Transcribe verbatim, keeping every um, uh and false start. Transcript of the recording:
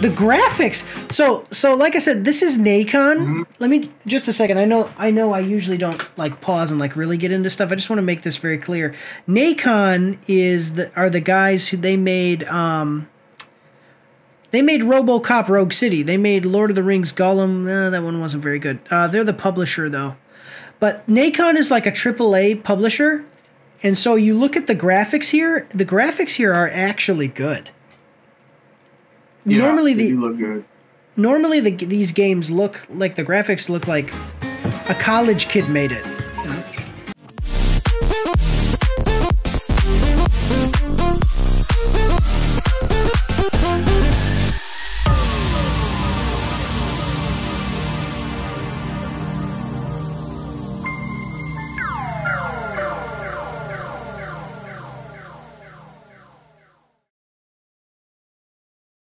the graphics. So, so like I said, this is Nacon. Let me just a second. I know, I know. I usually don't like pause and like really get into stuff. I just want to make this very clear. Nacon is the are the guys who they made. Um, they made RoboCop, Rogue City. They made Lord of the Rings, Gollum. Eh, that one wasn't very good. Uh, they're the publisher though. But Nacon is like a triple A publisher, and so you look at the graphics here. The graphics here are actually good. Yeah, normally the look good. Normally the these games look like the graphics look like a college kid made it.